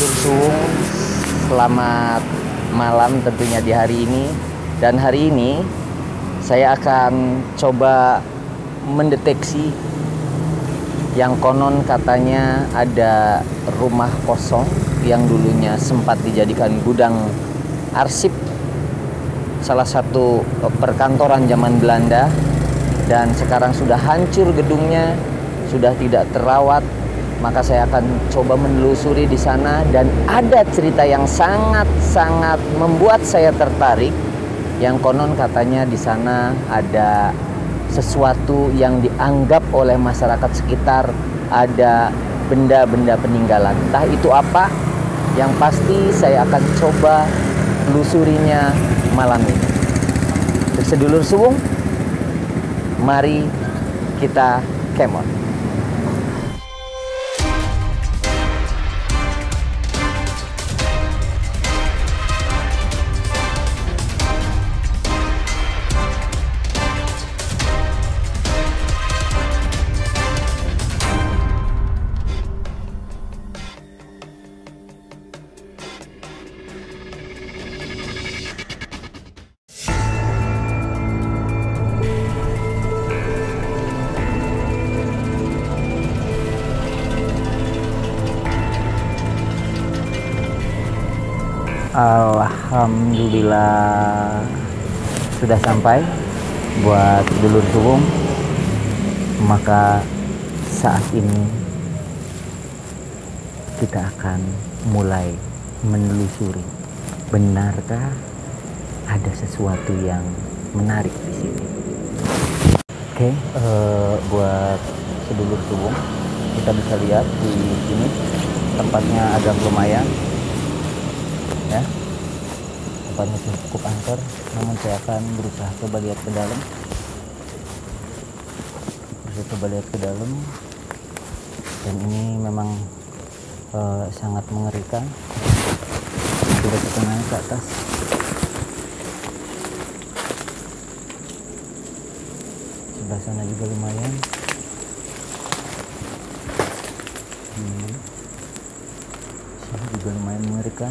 Langsung selamat malam tentunya di hari ini. Dan hari ini saya akan coba mendeteksi yang konon katanya ada rumah kosong yang dulunya sempat dijadikan gudang arsip salah satu perkantoran zaman Belanda, dan sekarang sudah hancur gedungnya, sudah tidak terawat. Maka saya akan coba menelusuri di sana, dan ada cerita yang sangat-sangat membuat saya tertarik yang konon katanya di sana ada sesuatu yang dianggap oleh masyarakat sekitar ada benda-benda peninggalan. Entah itu apa, yang pasti saya akan coba telusurinya malam ini. Sedulur suwung, mari kita kemon. Alhamdulillah sudah sampai buat sedulur suwung. Maka saat ini kita akan mulai menelusuri, benarkah ada sesuatu yang menarik di sini? Oke, buat sedulur suwung, kita bisa lihat di sini tempatnya agak lumayan. Ya, tempatnya cukup angker, namun saya akan berusaha coba lihat ke dalam. Dan ini memang sangat mengerikan. Coba kita naik ke atas. Sebelah sana juga lumayan. Sini juga lumayan mengerikan.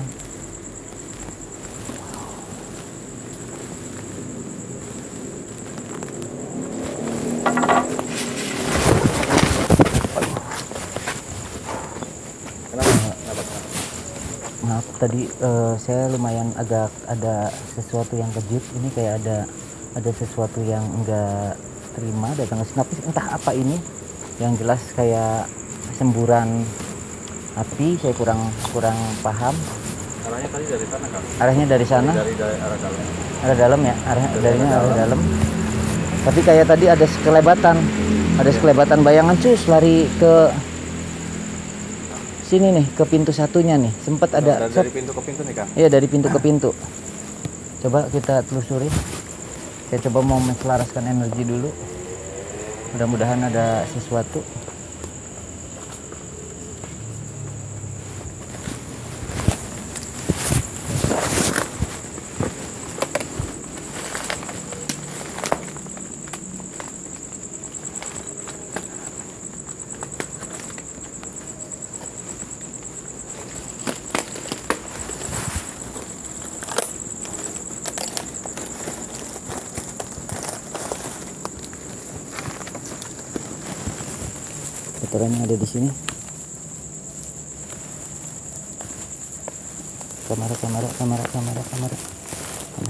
Tadi saya lumayan agak ada sesuatu yang kejut. Ini kayak ada sesuatu yang enggak terima datang ke sini, tapi entah apa ini. Yang jelas kayak semburan api, saya kurang paham. Arahnya tadi dari sana kan? Arahnya dari sana? Dari arah dalam. Arah dalam ya, arah dalam. Tapi kayak tadi ada sekelebatan. Ada sekelebatan bayangan, cus lari ke sini nih, ke pintu satunya nih, sempat ada dari pintu ke pintu nih Kang? Iya, dari pintu ke pintu. Coba kita telusuri. Saya coba mau menselaraskan energi dulu, mudah-mudahan ada sesuatu. Kotorannya ada di sini. Kamera. Ada sesuatu. Ada sesuatu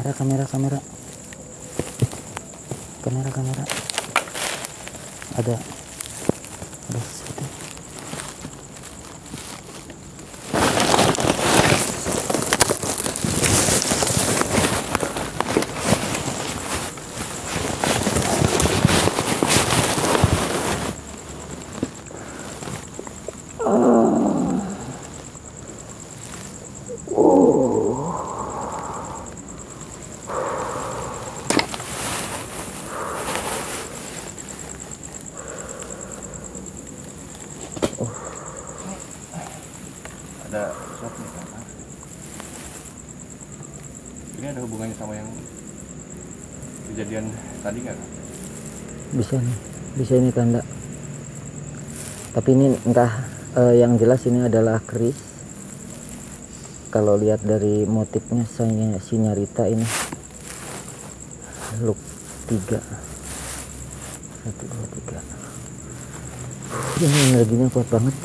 nih, Kang. Ini ada hubungannya sama yang kejadian tadi nggak, Kang? Bisa nih Kang. Tapi ini entah, yang jelas ini adalah keris Kalau lihat dari motifnya Sinyarita ini look 3 1, 2, 3. Ini energinya kuat banget.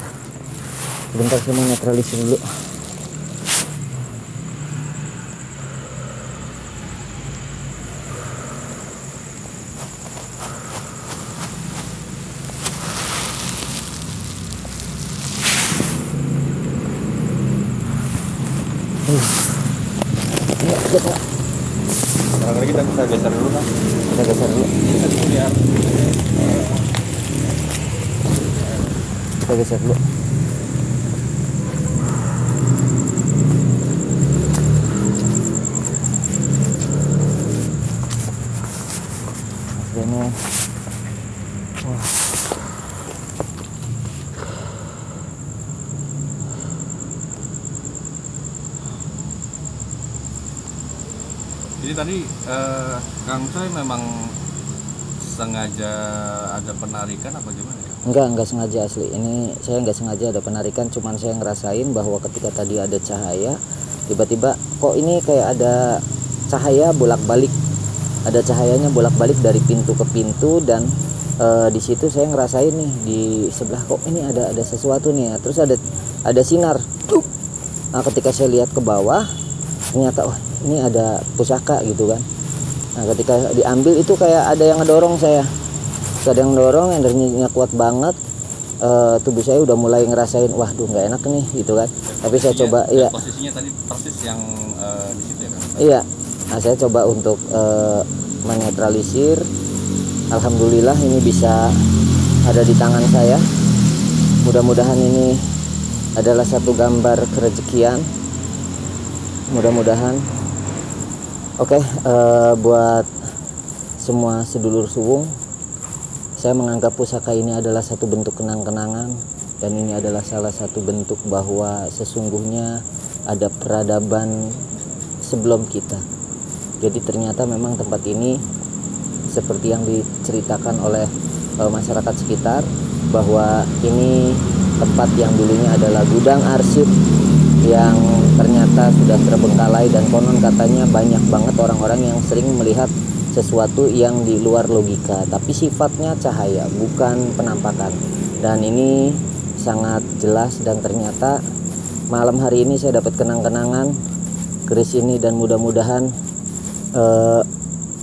Sebentar saya mau netralisir dulu. Sekarang kita bisa geser dulu kan? Kita geser dulu. Kita geser dulu. Ini, wah. Jadi tadi Kang Choy memang sengaja ada penarikan apa gimana ya? Enggak sengaja asli. Ini saya enggak sengaja ada penarikan, cuman saya ngerasain bahwa ketika tadi ada cahaya, tiba-tiba kok ini kayak ada cahaya bolak-balik. Ada cahayanya bolak-balik dari pintu ke pintu, dan di situ saya ngerasain nih di sebelah kok ini ada sesuatu nih ya. Terus ada sinar. Nah, ketika saya lihat ke bawah ternyata oh, ini ada pusaka gitu kan. Nah, ketika diambil itu kayak ada yang ngedorong saya. Ada yang ngedorong, energinya kuat banget. Tubuh saya udah mulai ngerasain, waduh nggak enak nih gitu kan. Dan tapi saya coba, iya. Posisinya tadi persis yang di situ ya kan? Iya. Nah, saya coba untuk menetralisir. Alhamdulillah ini bisa ada di tangan saya. Mudah-mudahan ini adalah satu gambar kerejekian. Mudah-mudahan. Oke, buat semua sedulur suwung, saya menganggap pusaka ini adalah satu bentuk kenang-kenangan, dan ini adalah salah satu bentuk bahwa sesungguhnya ada peradaban sebelum kita. Jadi ternyata memang tempat ini seperti yang diceritakan oleh masyarakat sekitar, bahwa ini tempat yang dulunya adalah gudang arsip yang ternyata sudah terbengkalai, dan konon katanya banyak banget orang-orang yang sering melihat sesuatu yang di luar logika, tapi sifatnya cahaya bukan penampakan. Dan ini sangat jelas, dan ternyata malam hari ini saya dapat kenang-kenangan keris ini, dan mudah-mudahan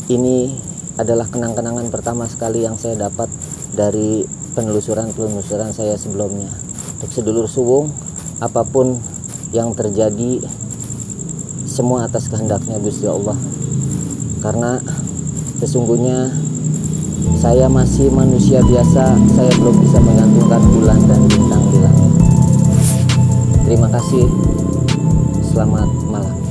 ini adalah kenang-kenangan pertama sekali yang saya dapat dari penelusuran saya sebelumnya. Untuk sedulur suwung, apapun yang terjadi semua atas kehendaknya Gusti Allah, karena sesungguhnya saya masih manusia biasa, saya belum bisa menggantungkan bulan dan bintang di langit. Terima kasih, selamat malam.